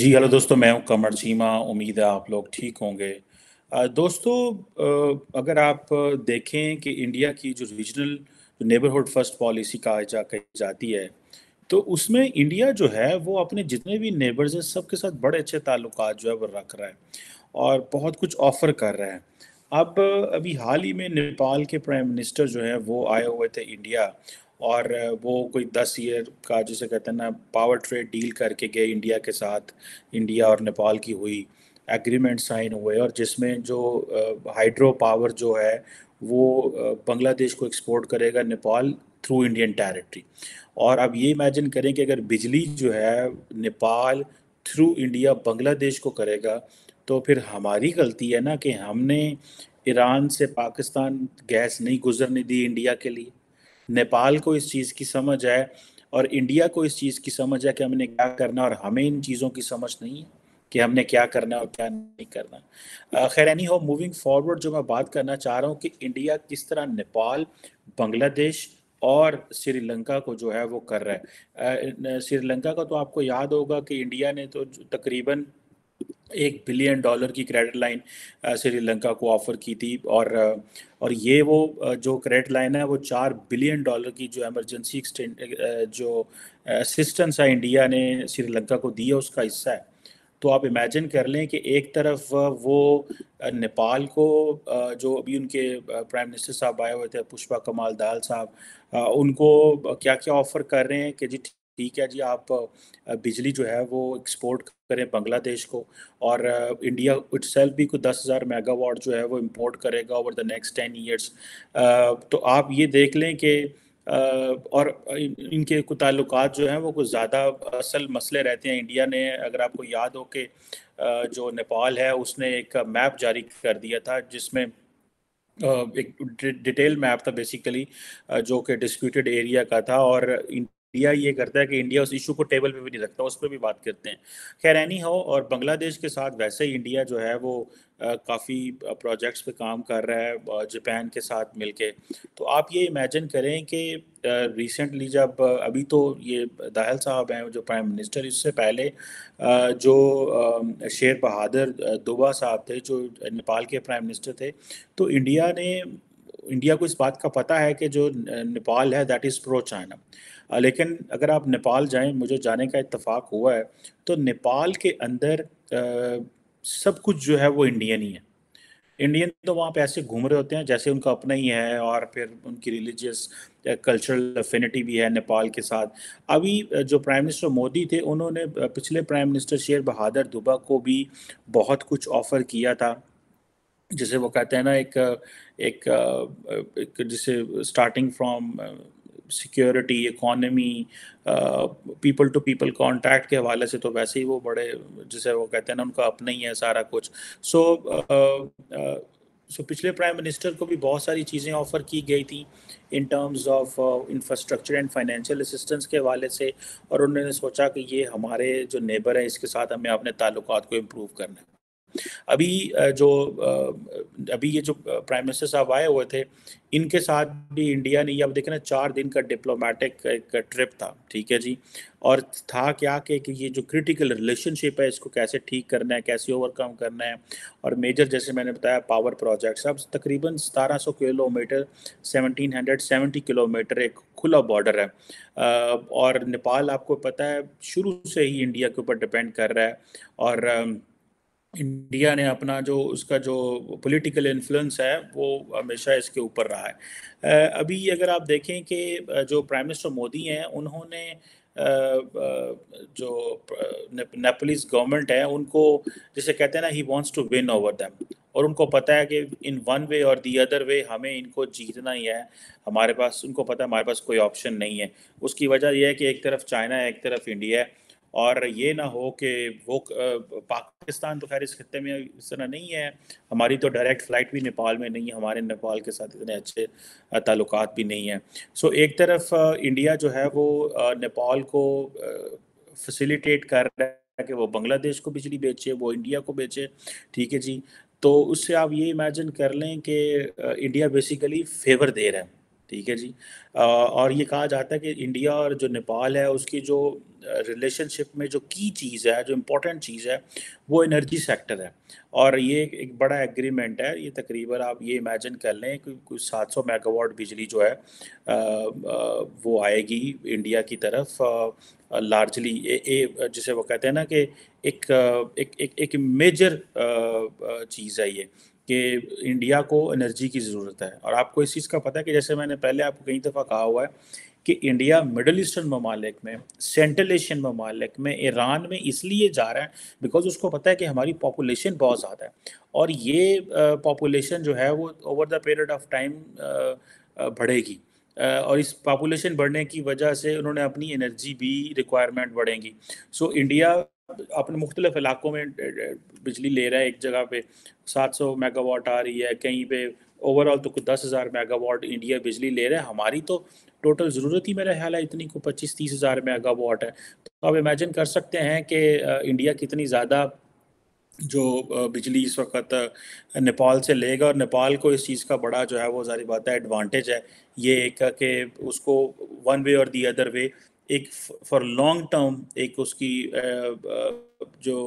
जी hello दोस्तों, मैं हूं कमर चीमा। उम्मीद है आप लोग ठीक होंगे। दोस्तों अगर आप देखें कि इंडिया की जो रीजनल नेबरहुड फर्स्ट पॉलिसी कही जाती है तो उसमें इंडिया जो है वो अपने जितने भी नेबर्स हैं सबके साथ बड़े अच्छे ताल्लुकात जो है वो रख रहा है और बहुत कुछ ऑफ़र कर रहा है। अब अभी हाल ही में नेपाल के प्राइम मिनिस्टर जो हैं वो आए हुए थे इंडिया और वो कोई 10 ईयर का जिसे कहते हैं ना पावर ट्रेड डील करके गए इंडिया के साथ। इंडिया और नेपाल की हुई एग्रीमेंट साइन हुए और जिसमें जो हाइड्रो पावर जो है वो बांग्लादेश को एक्सपोर्ट करेगा नेपाल थ्रू इंडियन टेरिटरी। और अब ये इमेजिन करें कि अगर बिजली जो है नेपाल थ्रू इंडिया बांग्लादेश को करेगा तो फिर हमारी गलती है ना कि हमने ईरान से पाकिस्तान गैस नहीं गुजरने दी इंडिया के लिए। नेपाल को इस चीज़ की समझ है और इंडिया को इस चीज़ की समझ है कि हमने क्या करना और हमें इन चीज़ों की समझ नहीं है कि हमने क्या करना और क्या नहीं करना। खैर एनी हो, मूविंग फॉरवर्ड जो मैं बात करना चाह रहा हूँ कि इंडिया किस तरह नेपाल, बांग्लादेश और श्रीलंका को जो है वो कर रहा है। श्रीलंका का तो आपको याद होगा कि इंडिया ने तो तकरीबन $1 बिलियन की क्रेडिट लाइन श्रीलंका को ऑफ़र की थी और ये वो जो क्रेडिट लाइन है वो $4 बिलियन की जो एमरजेंसी एक्सटेंड जो असिस्टेंस है इंडिया ने श्रीलंका को दी है उसका हिस्सा है। तो आप इमेजिन कर लें कि एक तरफ वो नेपाल को जो अभी उनके प्राइम मिनिस्टर साहब आए हुए थे पुष्पा कमाल दाहाल साहब, उनको क्या क्या ऑफ़र कर रहे हैं कि जी ठीक है जी आप बिजली जो है वो एक्सपोर्ट करें बांग्लादेश को और इंडिया इटसेल्फ भी कोई 10,000 मेगावाट जो है वो इंपोर्ट करेगा ओवर द नेक्स्ट 10 ईयर्स। तो आप ये देख लें कि और इनके कुछ ताल्लुकात जो हैं वो कुछ ज़्यादा असल मसले रहते हैं। इंडिया ने, अगर आपको याद हो कि जो नेपाल है उसने एक मैप जारी कर दिया था जिसमें एक डिटेल मैप था बेसिकली जो कि डिस्प्यूटेड एरिया का था और इंडिया ये करता है कि इंडिया उस इशू को टेबल पे भी नहीं रखता, उस पर भी बात करते हैं। खैर एनी हो, और बांग्लादेश के साथ वैसे ही इंडिया जो है वो काफ़ी प्रोजेक्ट्स पे काम कर रहा है जापान के साथ मिलके। तो आप ये इमेजिन करें कि रिसेंटली जब अभी तो ये दाहल साहब हैं जो प्राइम मिनिस्टर, इससे पहले जो शेर बहादुर दूबा साहब थे जो नेपाल के प्राइम मिनिस्टर थे, तो इंडिया को इस बात का पता है कि जो नेपाल है दैट इज़ प्रो चाइना। लेकिन अगर आप नेपाल जाएं, मुझे जाने का इत्तेफाक हुआ है, तो नेपाल के अंदर सब कुछ जो है वो इंडियन ही है। इंडियन तो वहाँ पे ऐसे घूम रहे होते हैं जैसे उनका अपना ही है और फिर उनकी रिलीजियस कल्चरल अफिनिटी भी है नेपाल के साथ। अभी जो प्राइम मिनिस्टर मोदी थे उन्होंने पिछले प्राइम मिनिस्टर शेर बहादुर दूबा को भी बहुत कुछ ऑफ़र किया था, जिसे वो कहते हैं ना एक जिसे starting from security, economy, people to people contact के हवाले से। तो वैसे ही वो बड़े जिसे वो कहते हैं ना उनका अपना ही है सारा कुछ। सो पिछले प्राइम मिनिस्टर को भी बहुत सारी चीज़ें ऑफ़र की गई थी in terms of infrastructure and financial assistance के हवाले से और उन्होंने सोचा कि ये हमारे जो नेबर हैं इसके साथ हमें अपने ताल्लुकात को इम्प्रूव करना है। अभी ये जो प्राइम मिनिस्टर साहब आए हुए थे इनके साथ भी इंडिया ने, अब देखना 4 दिन का डिप्लोमेटिक एक ट्रिप था, ठीक है जी। और था क्या कि ये जो क्रिटिकल रिलेशनशिप है इसको कैसे ठीक करना है, कैसे ओवरकम करना है और मेजर जैसे मैंने बताया पावर प्रोजेक्ट्स। अब तकरीबन 1700 किलोमीटर 1770 किलोमीटर एक खुला बॉर्डर है और नेपाल आपको पता है शुरू से ही इंडिया के ऊपर डिपेंड कर रहा है और इंडिया ने अपना जो उसका जो पॉलिटिकल इन्फ्लुएंस है वो हमेशा इसके ऊपर रहा है। अभी अगर आप देखें कि जो प्राइम मिनिस्टर मोदी हैं उन्होंने जो नेपालीज़ गवर्नमेंट है उनको जिसे कहते हैं ना he wants to win over them, और उनको पता है कि इन वन वे और दी अदर वे हमें इनको जीतना ही है। हमारे पास, उनको पता है हमारे पास कोई ऑप्शन नहीं है। उसकी वजह यह है कि एक तरफ चाइना है, एक तरफ इंडिया है और ये ना हो कि वो पाकिस्तान तो खैर इस खत्ते में इस तरह नहीं है, हमारी तो डायरेक्ट फ्लाइट भी नेपाल में नहीं है, हमारे नेपाल के साथ इतने अच्छे ताल्लुकात भी नहीं हैं। सो एक तरफ इंडिया जो है वो नेपाल को फैसिलिटेट कर रहा है कि वो बांग्लादेश को बिजली बेचे, वो इंडिया को बेचे, ठीक है जी। तो उससे आप ये इमेजिन कर लें कि इंडिया बेसिकली फेवर दे रहा है ठीक है जी। और ये कहा जाता है कि इंडिया और जो नेपाल है उसकी जो रिलेशनशिप में जो की चीज़ है, जो इम्पोर्टेंट चीज़ है वो एनर्जी सेक्टर है। और ये एक बड़ा एग्रीमेंट है, ये तकरीबन आप ये इमेजिन कर लें कि कुछ 700 मेगावाट बिजली जो है वो आएगी इंडिया की तरफ लार्जली, जिसे वो कहते हैं ना कि एक मेजर चीज़ है ये कि इंडिया को एनर्जी की ज़रूरत है। और आपको इस चीज़ का पता है कि जैसे मैंने पहले आपको कई दफ़ा कहा हुआ है कि इंडिया मिडल ईस्टर्न ममालिक में, सेंट्रल एशियन ममालिक में, ईरान में इसलिए जा रहा है बिकॉज उसको पता है कि हमारी पॉपुलेशन बहुत ज़्यादा है और ये पॉपुलेशन जो है वो over the period of time बढ़ेगी और इस पॉपुलेशन बढ़ने की वजह से उन्होंने अपनी एनर्जी भी रिक्वायरमेंट बढ़ेगी। सो इंडिया अपने मुख्तलिफ इलाकों में बिजली ले रहा है, एक जगह पे 700 मेगावाट आ रही है, कहीं पे ओवरऑल तो कुछ 10,000 मेगावाट इंडिया बिजली ले रहा है। हमारी तो टोटल ज़रूरत ही मेरा ख्याल है इतनी को 25-30,000 मेगावाट है। तो आप इमेजिन कर सकते हैं कि इंडिया कितनी ज़्यादा जो बिजली इस वक्त नेपाल से लेगा। और नेपाल को इस चीज़ का बड़ा जो है वो जारी बात है एडवांटेज है ये एक कि उसको वन वे और दी अदर वे एक फॉर लॉन्ग टर्म एक उसकी जो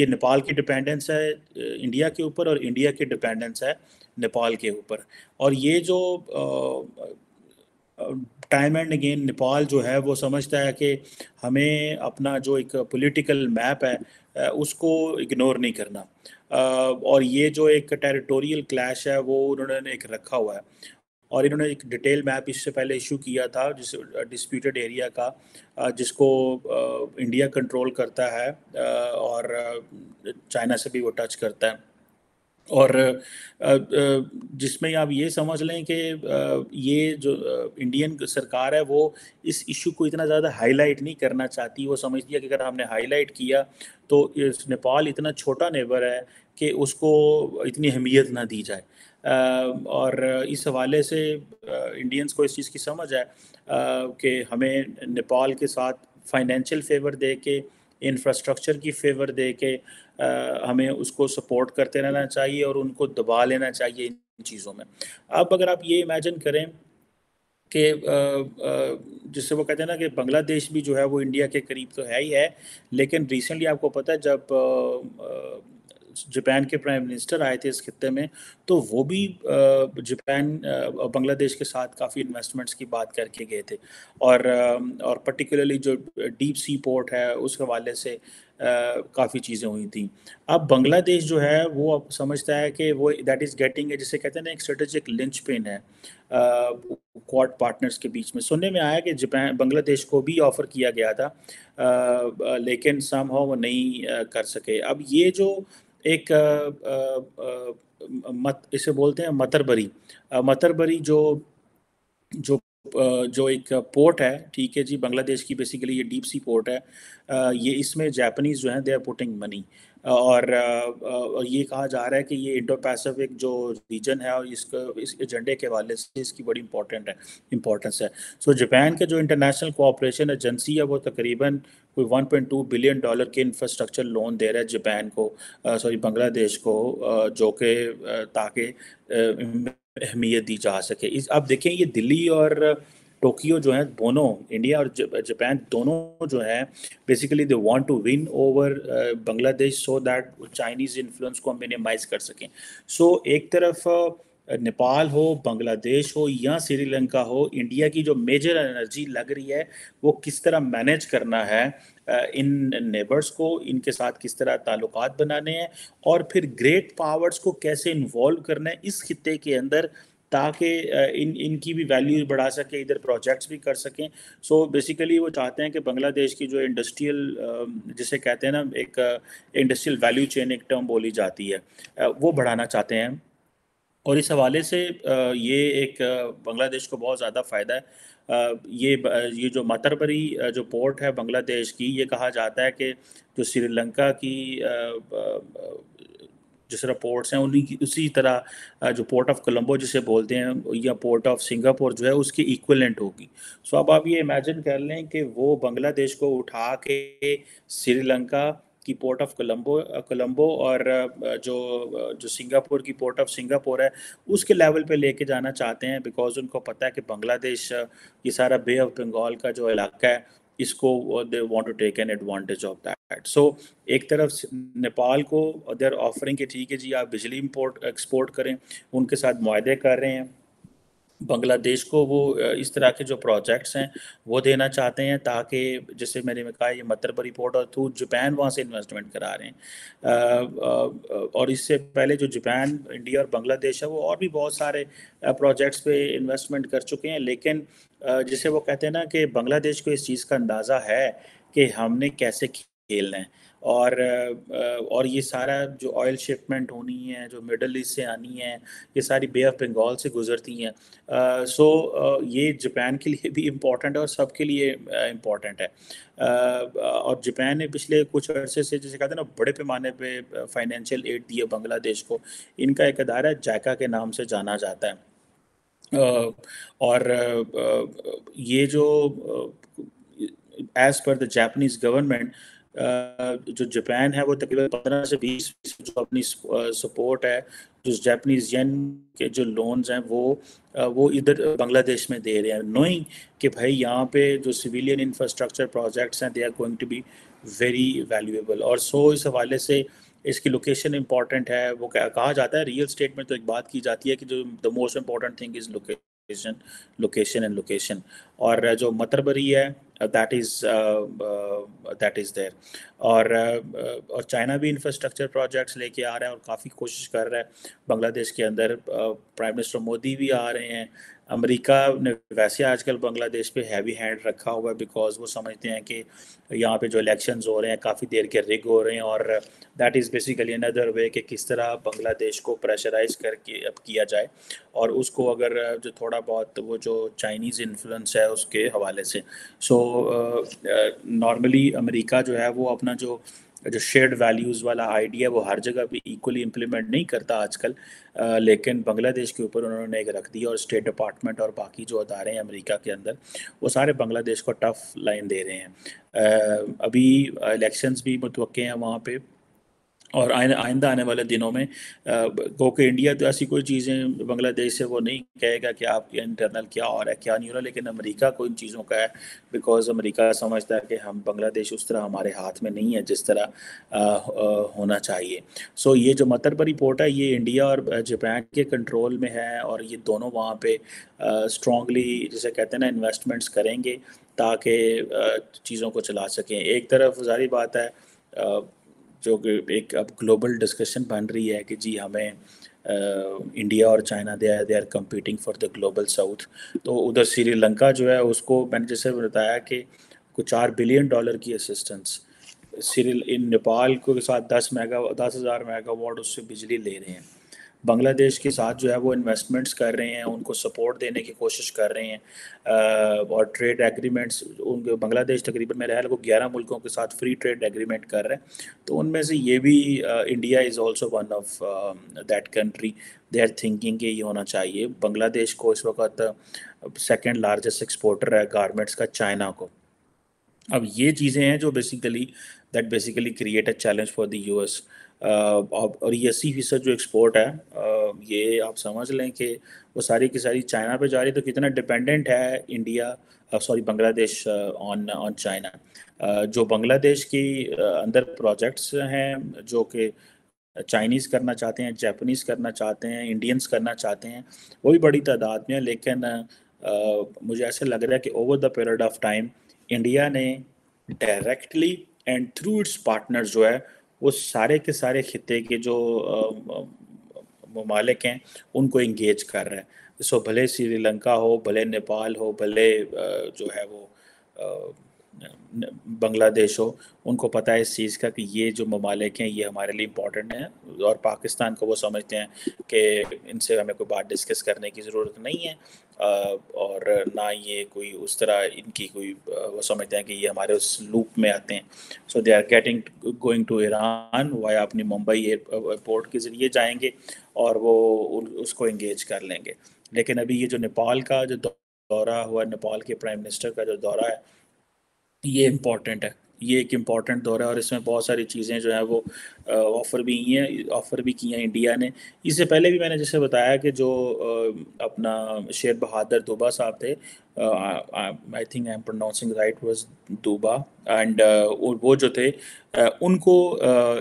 ये नेपाल की डिपेंडेंस है इंडिया के ऊपर और इंडिया की डिपेंडेंस है नेपाल के ऊपर। और ये जो टाइम एंड अगेन नेपाल जो है वो समझता है कि हमें अपना जो एक पॉलिटिकल मैप है उसको इग्नोर नहीं करना और ये जो एक टेरिटोरियल क्लैश है वो उन्होंने एक रखा हुआ है। और इन्होंने एक डिटेल मैप इससे पहले इशू किया था जिस डिस्प्यूटेड एरिया का, जिसको इंडिया कंट्रोल करता है और चाइना से भी वो टच करता है। और जिसमें आप ये समझ लें कि ये जो इंडियन सरकार है वो इस इशू को इतना ज़्यादा हाईलाइट नहीं करना चाहती। वो समझती है कि अगर हमने हाईलाइट किया तो नेपाल इतना छोटा नेबर है कि उसको इतनी अहमियत ना दी जाए। और इस हवाले से इंडियंस को इस चीज़ की समझ है कि हमें नेपाल के साथ फाइनेंशियल फेवर दे के, इंफ्रास्ट्रक्चर की फेवर दे के हमें उसको सपोर्ट करते रहना चाहिए और उनको दबा लेना चाहिए इन चीज़ों में। अब अगर आप ये इमेजिन करें कि जिससे वो कहते हैं ना कि बांग्लादेश भी जो है वो इंडिया के करीब तो है ही है, लेकिन रिसेंटली आपको पता है जब जापान के प्राइम मिनिस्टर आए थे इस खित्ते में तो वो भी जापान बांग्लादेश के साथ काफ़ी इन्वेस्टमेंट्स की बात करके गए थे। और पर्टिकुलरली जो डीप सी पोर्ट है उस हवाले से काफ़ी चीज़ें हुई थी। अब बांग्लादेश जो है वो अब समझता है कि वो दैट इज़ गेटिंग है जिसे कहते हैं ना एक स्ट्रेटेजिक लिंच पिन है क्वाड पार्टनर्स के बीच में। सुनने में आया कि जापान बांग्लादेश को भी ऑफ़र किया गया था लेकिन समहाउ वो नहीं कर सके। अब ये जो एक इसे बोलते हैं मतरबरी, मतरबरी जो जो जो एक पोर्ट है, ठीक है जी, बांग्लादेश की बेसिकली ये डीप सी पोर्ट है। ये इसमें जापानीज़ जो हैं दे आर पुटिंग मनी और ये कहा जा रहा है कि ये इंडो पैसिफिक जो रीजन है और इसका इस एजेंडे के हवाले से इसकी बड़ी इम्पोर्टेंस है। सो जापान के जो इंटरनेशनल कोऑपरेशन एजेंसी है वो तकरीबन कोई $1.2 बिलियन के इंफ्रास्ट्रक्चर लोन दे रहा है जापान को बांग्लादेश को जो कि ताकि अहमियत दी जा सके। अब देखें ये दिल्ली और टोक्यो जो है दोनों इंडिया और जापान दोनों जो है basically they want to win over Bangladesh so that Chinese influence को मिनिमाइज कर सकें। सो एक तरफ नेपाल हो, बांग्लादेश हो या श्रीलंका हो, इंडिया की जो मेजर एनर्जी लग रही है वो किस तरह मैनेज करना है, इन नेबर्स को इनके साथ किस तरह ताल्लुकात बनाने हैं और फिर ग्रेट पावर्स को कैसे इन्वॉल्व करना है इस खित्ते के अंदर ताकि इनकी भी वैल्यू बढ़ा सके, इधर प्रोजेक्ट्स भी कर सकें। सो बेसिकली वो चाहते हैं कि बांग्लादेश की जो इंडस्ट्रियल जिसे कहते हैं ना एक इंडस्ट्रियल वैल्यू चेन एक टर्म बोली जाती है वो बढ़ाना चाहते हैं। और इस हवाले से ये एक बांग्लादेश को बहुत ज़्यादा फ़ायदा है। ये जो मतरबरी जो पोर्ट है बांग्लादेश की, ये कहा जाता है कि जो श्रीलंका की जिस तरह पोर्ट्स हैं उन्हीं की उसी तरह जो पोर्ट ऑफ कोलंबो जिसे बोलते हैं या पोर्ट ऑफ सिंगापुर जो है उसकी इक्विवेलेंट होगी। सो अब आप ये इमेजिन कर लें कि वो बांग्लादेश को उठा के श्रीलंका की पोर्ट ऑफ कोलंबो और जो सिंगापुर की पोर्ट ऑफ सिंगापुर है उसके लेवल पे लेके जाना चाहते हैं, बिकॉज उनको पता है कि बांग्लादेश ये सारा बे ऑफ बंगाल का जो इलाका है इसको they want to take an advantage of that. So एक तरफ नेपाल को देर ऑफरिंग कि ठीक है जी आप बिजली इम्पोर्ट एक्सपोर्ट करें, उनके साथ मुआहदे कर रहे हैं। बांग्लादेश को वो इस तरह के जो प्रोजेक्ट्स हैं वो देना चाहते हैं ताकि जैसे मैंने कहा ये मतरबरी पोर्ट और थ्रू जापान वहाँ से इन्वेस्टमेंट करा रहे हैं, और इससे पहले जो जापान इंडिया और बांग्लादेश है वो और भी बहुत सारे प्रोजेक्ट्स पे इन्वेस्टमेंट कर चुके हैं। लेकिन जैसे वो कहते हैं ना कि बांग्लादेश को इस चीज़ का अंदाज़ा है कि हमने कैसे खेलना है, और ये सारा जो ऑयल शिपमेंट होनी है जो मिडल ईस्ट से आनी है ये सारी बे ऑफ बंगाल से गुजरती हैं। ये जापान के लिए भी इम्पोर्टेंट है और सब के लिए इम्पोर्टेंट है। और जापान ने पिछले कुछ अरसे से जैसे कहते हैं ना बड़े पैमाने पे फाइनेंशियल एड दिया बांग्लादेश को। इनका एक अदारा जायका के नाम से जाना जाता है, और ये जो as per the Japanese government जो जापान है वो तकरीबन 15 से 20 जो अपनी सपोर्ट है जो जापानीज येन के जो लोन्स हैं वो इधर बांग्लादेश में दे रहे हैं, नोइंग कि भाई यहाँ पे जो सिविलियन इंफ्रास्ट्रक्चर प्रोजेक्ट्स हैं they are going to be very valuable. और सो इस हवाले से इसकी लोकेशन इंपॉर्टेंट है। वो कहा जाता है रियल स्टेट में तो एक बात की जाती है कि जो the most important thing is location, और जो मतरबरी है that is there, और चाइना भी इंफ्रास्ट्रक्चर प्रोजेक्ट्स लेके आ रहा है और काफ़ी कोशिश कर रहा है बांग्लादेश के अंदर। प्राइम मिनिस्टर मोदी भी आ रहे हैं। अमेरिका ने वैसे आजकल बांग्लादेश पे हैवी हैंड रखा हुआ है, बिकॉज वो समझते हैं कि यहाँ पे जो इलेक्शंस हो रहे हैं काफ़ी देर के रिग हो रहे हैं, और that is basically another way कि किस तरह बांग्लादेश को प्रेशराइज़ करके अब किया जाए, और उसको अगर जो थोड़ा बहुत वो जो चाइनीज़ इन्फ्लुएंस है उसके हवाले से। सो नॉर्मली अमेरिका जो है वो अपना जो शेयर्ड वैल्यूज़ वाला आइडिया वो हर जगह पे इक्वली इम्प्लीमेंट नहीं करता आजकल, लेकिन बांग्लादेश के ऊपर उन्होंने एक रख दिया, और स्टेट डिपार्टमेंट और बाकी जो अदारे हैं अमेरिका के अंदर वो सारे बांग्लादेश को टफ लाइन दे रहे हैं। अभी इलेक्शंस भी मुतवक्के हैं वहाँ पे, और आइंदा आने वाले दिनों में क्योंकि इंडिया तो ऐसी कोई चीज़ें बांग्लादेश से वो नहीं कहेगा कि आपके इंटरनल क्या हो रहा है क्या नहीं हो रहा, लेकिन अमेरिका को इन चीज़ों का है, बिकॉज अमेरिका समझता है कि हम बांग्लादेश उस तरह हमारे हाथ में नहीं है जिस तरह होना चाहिए। सो ये जो मतरबरी पोर्ट है ये इंडिया और जापान के कंट्रोल में है, और ये दोनों वहाँ पर स्ट्रांगली जैसे कहते हैं ना इन्वेस्टमेंट्स करेंगे ताकि चीज़ों को चला सकें। एक तरफ जारी बात है जो एक अब ग्लोबल डिस्कशन बन रही है कि जी हमें इंडिया और China they are competing for the global south, तो उधर श्रीलंका जो है उसको मैंने जैसे बताया कि कुछ $4 बिलियन की असिस्टेंस इन नेपाल के साथ 10,000 मेगावाट उससे बिजली ले रहे हैं। बांग्लादेश के साथ जो है वो इन्वेस्टमेंट्स कर रहे हैं, उनको सपोर्ट देने की कोशिश कर रहे हैं, और ट्रेड एग्रीमेंट्स उनके बांग्लादेश तकरीबन मेरे ख्याल को 11 मुल्कों के साथ फ्री ट्रेड एग्रीमेंट कर रहे हैं, तो उनमें से ये भी India is also one of that country. They are thinking ये होना चाहिए। बांग्लादेश को इस वक्त सेकेंड लार्जेस्ट एक्सपोर्टर है गारमेंट्स का चाइना को। अब ये चीज़ें हैं जो basically create a challenge for the US, और ये 80% जो एक्सपोर्ट है ये आप समझ लें कि वो सारी की सारी चाइना पे जा रही है, तो कितना डिपेंडेंट है बांग्लादेश ऑन चाइना। जो बांग्लादेश के अंदर प्रोजेक्ट्स हैं जो कि चाइनीज़ करना चाहते हैं, जापानीज़ करना चाहते हैं, इंडियंस करना चाहते हैं, वो भी बड़ी तादाद में है, लेकिन मुझे ऐसा लग रहा है कि over the period of time India ने directly and through its partners जो है वो सारे के सारे खिते के जो ममालिक हैं उनको इंगेज कर रहे हैं। सो भले श्रीलंका हो, भले नेपाल हो, भले जो है वो बांग्लादेश हो, उनको पता है इस चीज़ का कि ये जो ममालिक हैं ये हमारे लिए इम्पोर्टेंट हैं, और पाकिस्तान को वो समझते हैं कि इनसे हमें कोई बात डिस्कस करने की ज़रूरत नहीं है, और ना ये कोई उस तरह इनकी कोई वो समझते हैं कि ये हमारे उस लूप में आते हैं। So they are going to Iran via अपनी मुंबई एयरपोर्ट के ज़रिए जाएंगे और वो उसको इंगेज कर लेंगे। लेकिन अभी ये जो नेपाल का जो दौरा हुआ, नेपाल के प्राइम मिनिस्टर का जो दौरा है, ये इम्पोर्टेंट है। ये एक इम्पॉर्टेंट दौर है और इसमें बहुत सारी चीज़ें जो है वो ऑफ़र भी की हैं इंडिया ने। इससे पहले भी मैंने जैसे बताया कि जो अपना शेर बहादुर दूबा साहब थे, I think I am pronouncing right was दूबा, एंड वो जो थे उनको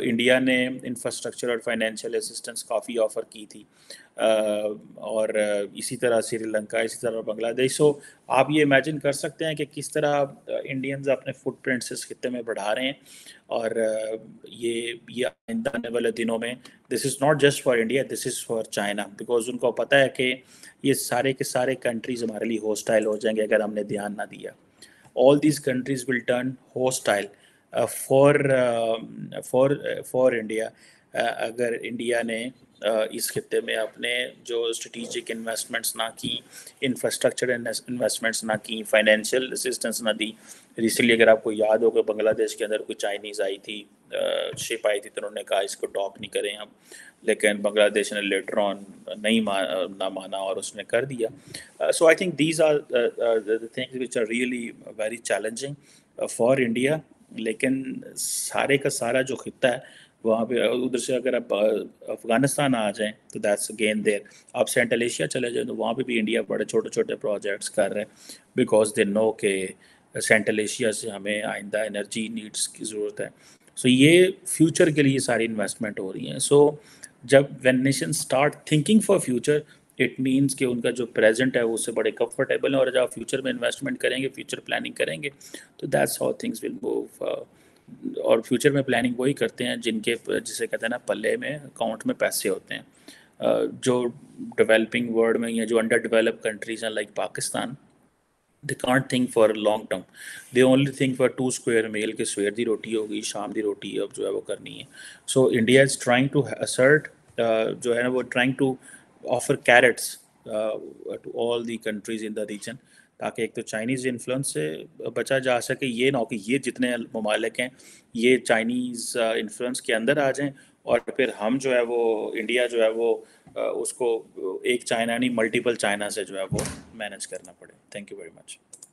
इंडिया ने इंफ्रास्ट्रक्चर और फाइनेंशियल असिस्टेंस काफ़ी ऑफ़र की थी, और इसी तरह श्रीलंका, इसी तरह बांग्लादेश। सो आप ये इमेजिन कर सकते हैं कि किस तरह इंडियंस अपने फुटप्रिंट्स इस खित्ते में बढ़ा रहे हैं, और ये आइंदा आने वाले दिनों में this is not just for India, this is for China, because उनको पता है कि ये सारे के सारे कंट्रीज़ हमारे लिए होस्टाइल हो जाएंगे अगर हमने ध्यान ना दिया। All these countries will turn hostile for India अगर इंडिया ने इस खित्ते में अपने जो स्ट्रेटिजिक इन्वेस्टमेंट्स ना की, इंफ्रास्ट्रक्चर इन्वेस्टमेंट्स ना की, फाइनेंशियल असिस्टेंस ना दी। रिसेंटली अगर आपको याद होगा बांग्लादेश के अंदर कोई चाइनीज़ आई थी, शिप आई थी, तो उन्होंने कहा इसको डॉक नहीं करें हम, लेकिन बांग्लादेश ने लेटर ऑन ना माना और उसने कर दिया। So I think these are the things which are really very challenging for India, लेकिन सारे का सारा जो खित्ता है वहाँ पे, उधर से अगर आप अफ़गानिस्तान आ जाएं तो दैट्स अगेन देयर, आप सेंट्रल एशिया चले जाएं तो वहाँ पे भी इंडिया बड़े छोटे छोटे प्रोजेक्ट्स कर रहे हैं, बिकॉज दे नो के सेंट्रल एशिया से हमें आइंदा एनर्जी नीड्स की ज़रूरत है। सो ये फ्यूचर के लिए सारी इन्वेस्टमेंट हो रही है। सो जब when nation start thinking for future, it means कि उनका जो प्रेजेंट है वो उससे बड़े कंफर्टेबल है, और जब फ्यूचर में इन्वेस्टमेंट करेंगे, फ्यूचर प्लानिंग करेंगे, तो that's how things will move. और फ्यूचर में प्लानिंग वही करते हैं जिनके, जिसे कहते हैं ना, पल्ले में, अकाउंट में पैसे होते हैं। जो डेवलपिंग वर्ल्ड में या जो अंडर डेवलप कंट्रीज हैं like Pakistan, they can't think for long term, they only think for two square mile के सवेर दी रोटी होगी, शाम दी रोटी अब जो है वो करनी है। So India is trying to assert जो है वो trying to offer carrots to all the countries in the region, ताकि एक तो चाइनीज़ इन्फ्लुएंस से बचा जा सके, ये ना हो कि ये जितने ममालिक हैं ये चाइनीज़ इन्फ्लुएंस के अंदर आ जाएं और फिर हम जो है वो, इंडिया जो है वो उसको एक चाइना नहीं मल्टीपल चाइना से जो है वो मैनेज करना पड़े। Thank you very much.